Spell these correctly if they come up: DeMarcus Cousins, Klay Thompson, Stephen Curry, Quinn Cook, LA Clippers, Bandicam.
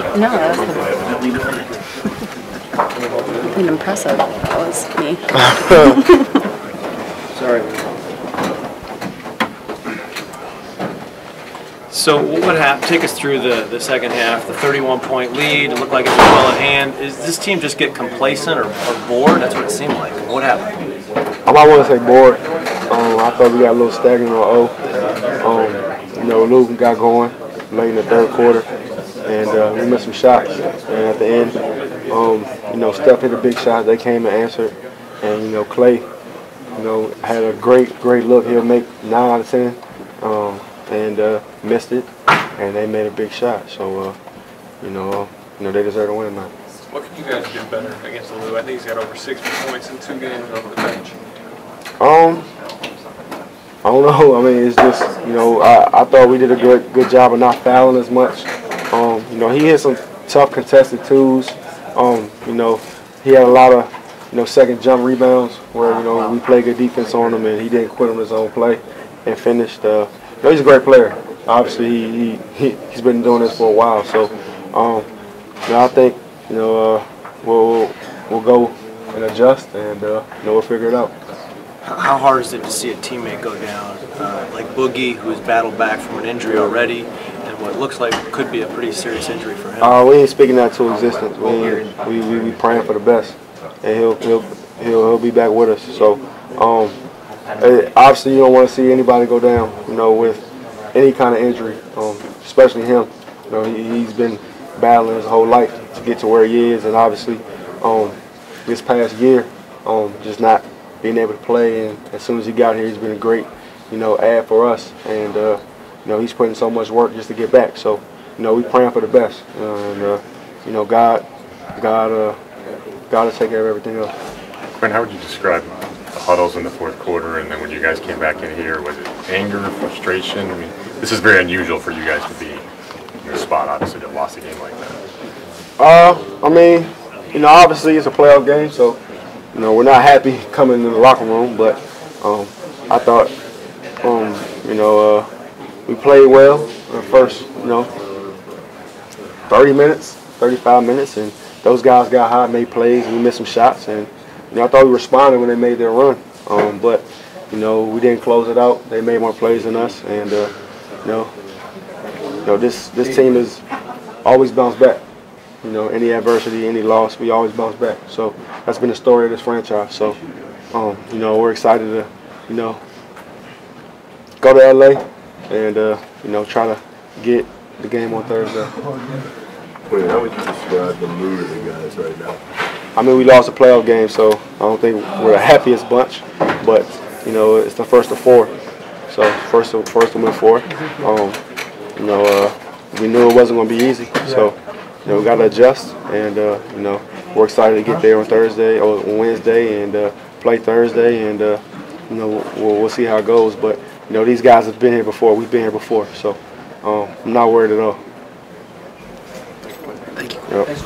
No, that was an impressive. That was me. Sorry. So what happened? Take us through the second half. The 31-point lead. It looked like it was well at hand. Is this team just get complacent or bored? That's what it seemed like. What happened? I want to say bored. I thought we got a little stagnant on 0. You know, Luke got going late in the third quarter. And we missed some shots. And at the end, you know, Steph hit a big shot. They came and answered. And, you know, Klay, you know, had a great look. He'll make 9 out of 10 and missed it. And they made a big shot. So, you know, they deserve to win tonight. What can you guys do better against Lou? I think he's got over 60 points in 2 games over the bench. I don't know. I mean, it's just, you know, I thought we did a good job of not fouling as much. You know, he hit some tough contested twos. You know, he had a lot of, you know, second jump rebounds where, you know, we played good defense on him and he didn't quit on his own play and finished. You know, he's a great player. Obviously, he's been doing this for a while. So, you know, I think, you know, we'll go and adjust and, you know, we'll figure it out. How hard is it to see a teammate go down, like Boogie, who's battled back from an injury already, and what looks like could be a pretty serious injury for him? We ain't speaking that to existence. We praying for the best, and he'll be back with us. So obviously, you don't want to see anybody go down, you know, with any kind of injury, especially him. You know, he's been battling his whole life to get to where he is, and obviously, this past year, just not being able to play, and as soon as he got here, he's been a great, you know, add for us, and you know, he's putting so much work just to get back. So, you know, we praying for the best, and you know, God will take care of everything else. Quinn, how would you describe the huddles in the fourth quarter, and then when you guys came back in here, was it anger, frustration? I mean, this is very unusual for you guys to be in your spot, obviously, to lost a game like that. I mean, you know, obviously it's a playoff game, so. You know, we're not happy coming in the locker room, but I thought, you know, we played well the first, you know, 30 minutes, 35 minutes, and those guys got hot, made plays, and we missed some shots, and, you know, I thought we responded when they made their run, but, you know, we didn't close it out. They made more plays than us, and, you know this team has always bounced back. You know, any adversity, any loss, we always bounce back. So that's been the story of this franchise. So, you know, we're excited to, you know, go to LA and, you know, try to get the game on Thursday. Wait, how would you describe the mood of the guys right now? I mean, we lost a playoff game, so I don't think we're the happiest bunch. But, you know, it's the first of 4. So first to win 4. You know, we knew it wasn't going to be easy. So. You know, we got to adjust, and, you know, we're excited to get there on Thursday or Wednesday and play Thursday, and, you know, we'll see how it goes. But, you know, these guys have been here before. We've been here before, so I'm not worried at all. Thank you. Yep.